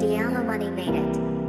Diallo Money made it.